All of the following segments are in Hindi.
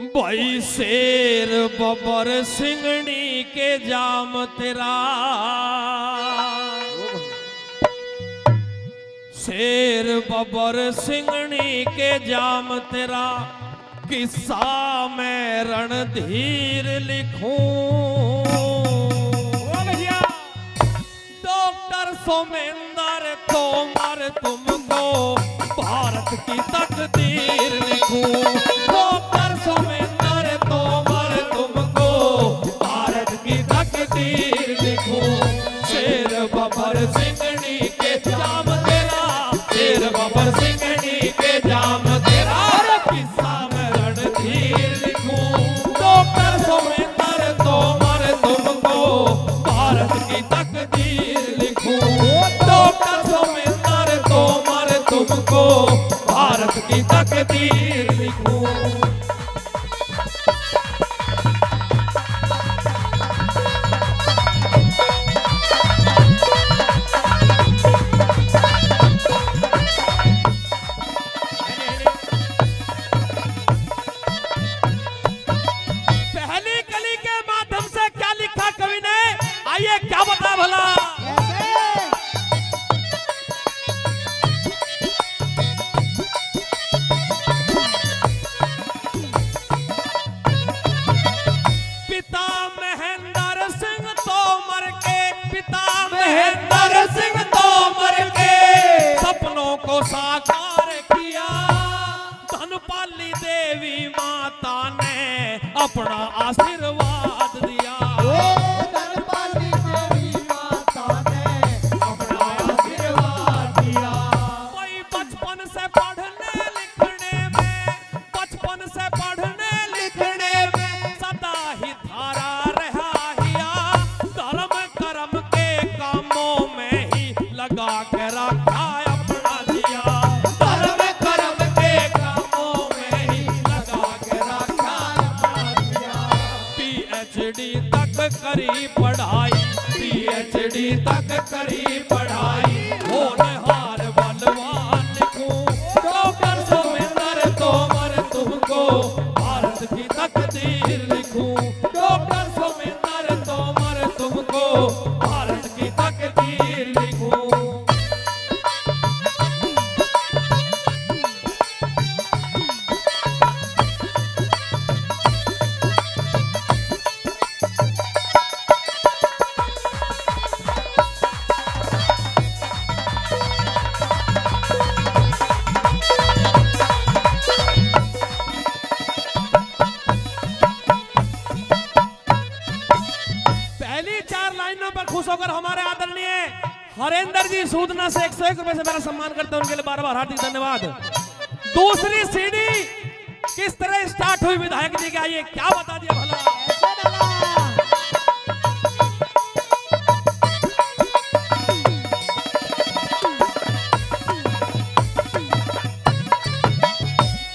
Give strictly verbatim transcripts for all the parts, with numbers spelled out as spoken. भाई शेर बबर सिंगड़ी के जाम तेरा, शेर बबर सिंगड़ी के जाम तेरा, किस्सा मैं रणधीर लिखूं। डॉक्टर सोमेंद्र तोमर तुमको भारत की तकदीर लिखूं। हरेंद्र जी सूदना से एक सौ एक रुपए से मेरा सम्मान करते हैं, उनके लिए बार बार हार्दिक धन्यवाद। दूसरी सीढ़ी किस तरह स्टार्ट हुई विधायक जी के, आइए क्या बता दिया भला।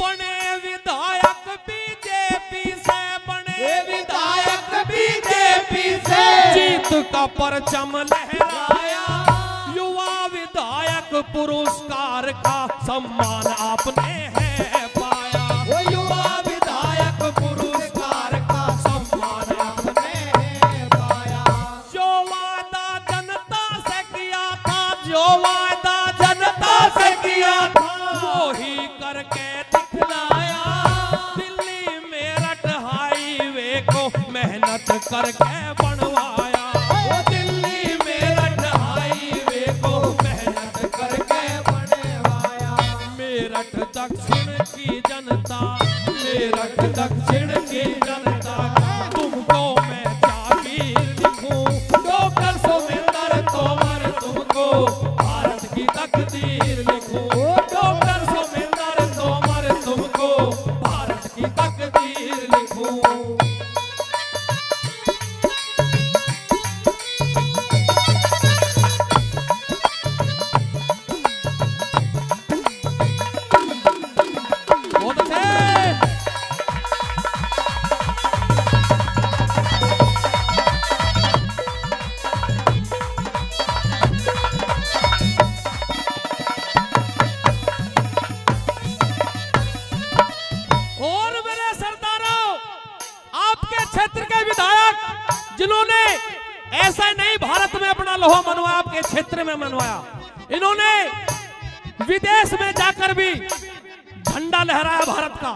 बने विधायक बीजेपी से, बने विधायक बीजेपी से, जीत का परचम लहराया। पुरस्कार का सम्मान आपने है पाया, वो युवा विधायक पुरस्कार का सम्मान आपने है पाया। जो वादा जनता से किया था, जो वादा जनता से किया था, वो ही करके दिखलाया। दिल्ली मेरठ हाईवे को मेहनत करके बनवाया। दक्षिण की जनता, मेरठ दक्षिण की जनता, तुमको मैं जागीर लिखूं। डॉक्टर सोमेंद्र तोमर तुमको भारत की तकदीर लिखूं। डॉक्टर सोमेंद्र तोमर तुमको भारत की तकदीर लिखूं। और मेरे सरदारों, के क्षेत्र के विधायक जिन्होंने ऐसा नहीं भारत में अपना लोहा मनवाया, आपके क्षेत्र में मनवाया, इन्होंने विदेश में जाकर भी झंडा लहराया भारत का,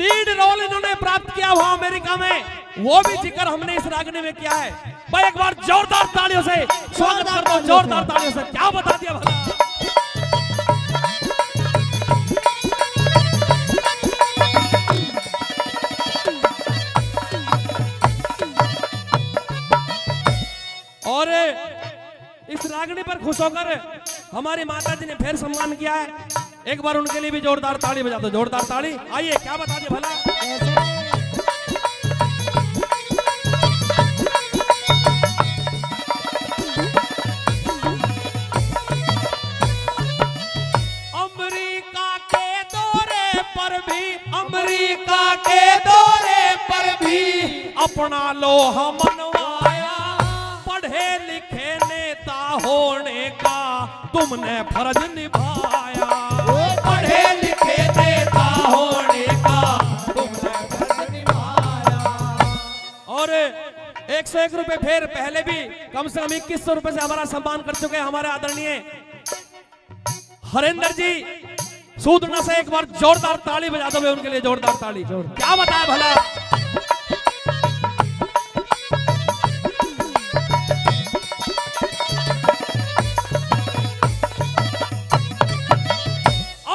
लीड रोल इन्होंने प्राप्त किया हुआ अमेरिका में, वो भी जिक्र हमने इस रागने में किया है। भाई एक बार जोरदार तालियों से स्वागत कर दो, जोरदार तालियों से। क्या बता दिया भाई, और इस रागनी पर खुश होकर हमारी माताजी ने फिर सम्मान किया है, एक बार उनके लिए भी जोरदार ताली बजा दो, जोरदार ताली। आइए क्या बता दिया भला, अमरीका के दौरे पर भी अपना लोहा मनवाया, पढ़े लिखे नेता होने का तुमने फर्ज निभाया, पढ़े लिखे नेता होने का तुमने फर्ज निभाया। और एक सौ एक रुपए फिर पहले भी कम से कम इक्कीस सौ रुपए से हमारा सम्मान कर चुके हमारे आदरणीय हरेंद्र जी सूदना से एक बार जोरदार ताली बजा दो उनके लिए, जोरदार ताली। क्या बताया भला,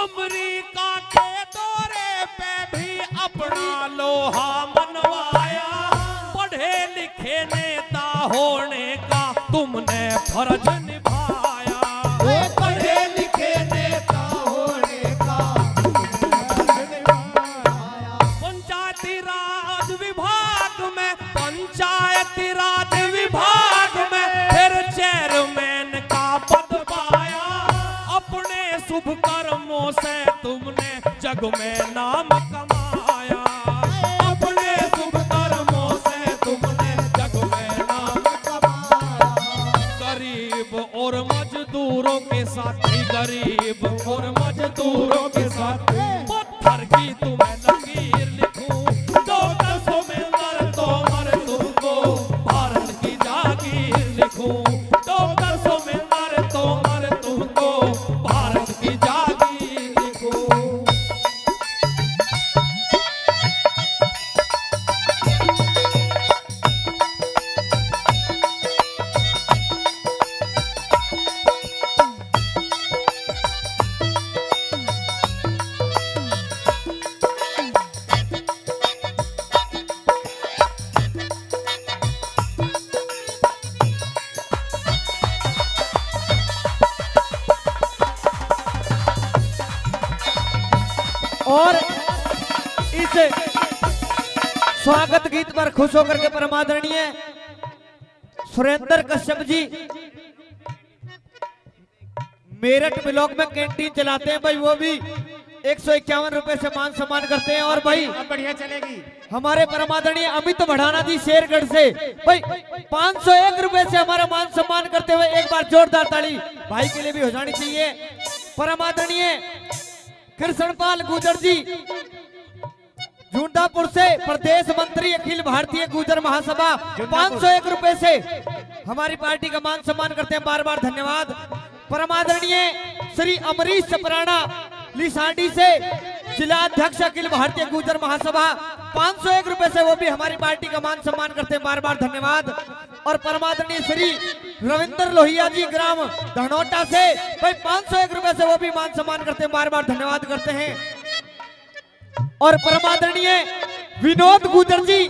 अमरीका के दौरे पे भी अपना लोहा मनवाया, पढ़े लिखे नेता होने का तुमने फर्ज निभाया, पढ़े लिखे नेता में नाम कमाया, अपने शुभ कर्मों से तुमने जग में नाम कमाया। गरीब और मजदूरों के साथी, गरीब और मजदूरों के साथी, पत्थर की तुम्हें लकीर लिखूं, डॉक्टर सोमेंद्र तोमर तुमको भारत की जागीर लिखूं, डॉक्टर सोमेंद्र तोमर तुमको भारत की जागीर लिखूं। और इस स्वागत गीत पर खुश होकर के परमादरणीय सुरेंद्र कश्यप जी मेरठ ब्लॉक में कैंटीन चलाते हैं भाई, वो भी एक सौ इक्यावन रुपए से मान सम्मान करते हैं। और भाई बढ़िया चलेगी हमारे परमादरणीय अमित भड़ाना जी शेरगढ़ से, भाई पांच सौ एक रुपए से हमारा मान सम्मान करते हुए एक बार जोरदार ताली भाई के लिए भी हो जानी चाहिए। परमादरणीय कृष्णपाल गुजर जी झुंडापुर से, प्रदेश मंत्री अखिल भारतीय गुजर महासभा, पांच सौ एक रुपए से हमारी पार्टी का मान सम्मान करते हैं, बार बार धन्यवाद। परमादरणीय श्री अमरीश चपराणा लिसांडी से, जिला अध्यक्ष अखिल भारतीय गुजर महासभा, पांच सौ एक रुपए से वो भी हमारी पार्टी का मान सम्मान करते हैं, बार बार धन्यवाद। और परमादरणीय श्री रविंदर लोहिया जी ग्राम धनोटा से, भाई पांच सौ एक रुपए से वो भी मान सम्मान करते हैं, बार बार धन्यवाद करते हैं। और परमादरणीय विनोद गुजर जी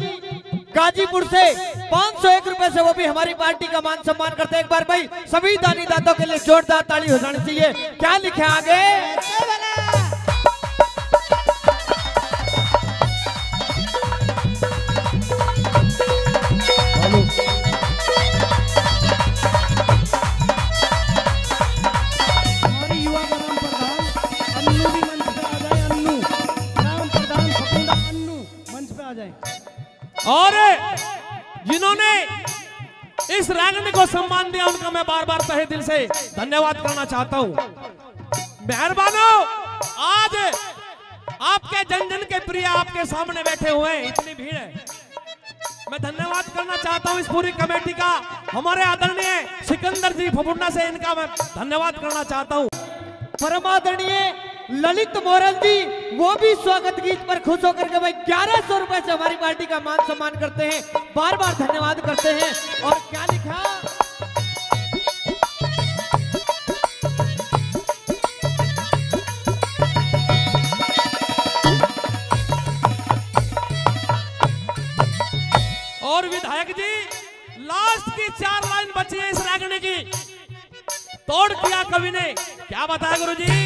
गाजीपुर से, पांच सौ एक रुपए से वो भी हमारी पार्टी का मान सम्मान करते हैं। एक बार भाई सभी दानी दातों के लिए जोरदार ताली हो जानी चाहिए। क्या लिखा आगे, और जिन्होंने इस रागनी को सम्मान दिया उनका मैं बार बार तहे दिल से धन्यवाद करना चाहता हूं। मेहरबानों, आज आपके जन जन के प्रिय आपके सामने बैठे हुए हैं, इतनी भीड़ है। मैं धन्यवाद करना चाहता हूं इस पूरी कमेटी का। हमारे आदरणीय सिकंदर जी फफुंडा से इनका मैं धन्यवाद करना चाहता हूं। परमादरणीय ललित मोहरल जी, वो भी स्वागत गीत पर खुश होकर के भाई ग्यारह सौ रुपए से हमारी पार्टी का मान सम्मान करते हैं, बार बार धन्यवाद करते हैं। और क्या लिखा, और विधायक जी लास्ट की चार लाइन बची है इस रागने की, तोड़ दिया कवि ने। क्या बताया गुरु जी,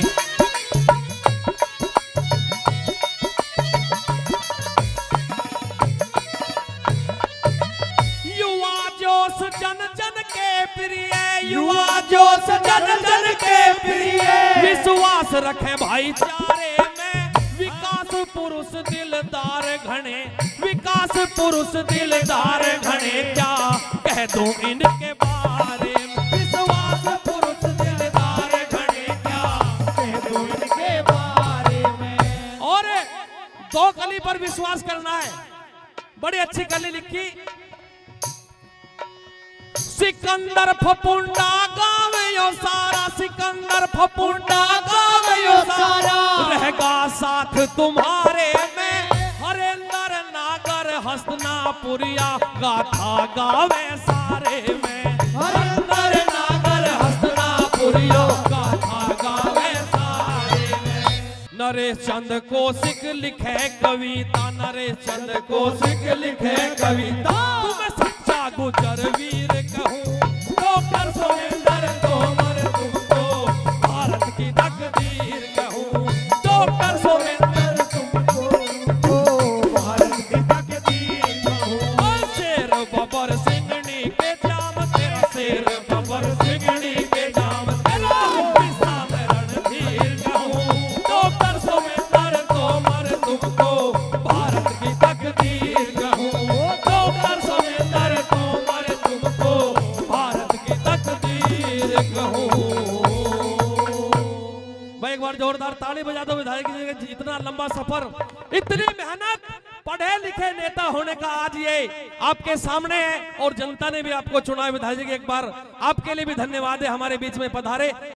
युवा जोश जन जन के प्रिय, युवा जोश जन जन के प्रिय, विश्वास रखें भाईचारे में, विकास पुरुष दिलदार घने, विकास पुरुष दिलदार घने, क्या कह दो इनके बारे में, विश्वास पुरुष दिलदार घने, क्या कह दो इनके बारे में। और दो कली पर विश्वास करना है, बड़ी अच्छी कली लिखी। सिकंदर फफुंडा गावयो सारा, सिकंदर फफुंडा गावयो सारा, रहेगा साथ तुम्हारे में, हरेंद्र नागर हस्तनापुरिया गाथा गावे सारे में, हरेंद्र नागर हस्तनापुरिया गाथा गावे सारे में। नरे चंद कौशिक लिखे कविता, नरे चंद कौशिक लिखे कविता, तुम्हें सच्चा गुजर वीर कहूँ, डॉक्टर सोमेंद्र तोमर तुमको भारत की तकदीर कहूँ, डॉक्टर सोमेंद्र बजा दो विधायक जी। इतना लंबा सफर, इतनी मेहनत, पढ़े लिखे नेता होने का आज ये आपके सामने है, और जनता ने भी आपको चुना है विधायक जी। एक बार आपके लिए भी धन्यवाद है, हमारे बीच में पधारे।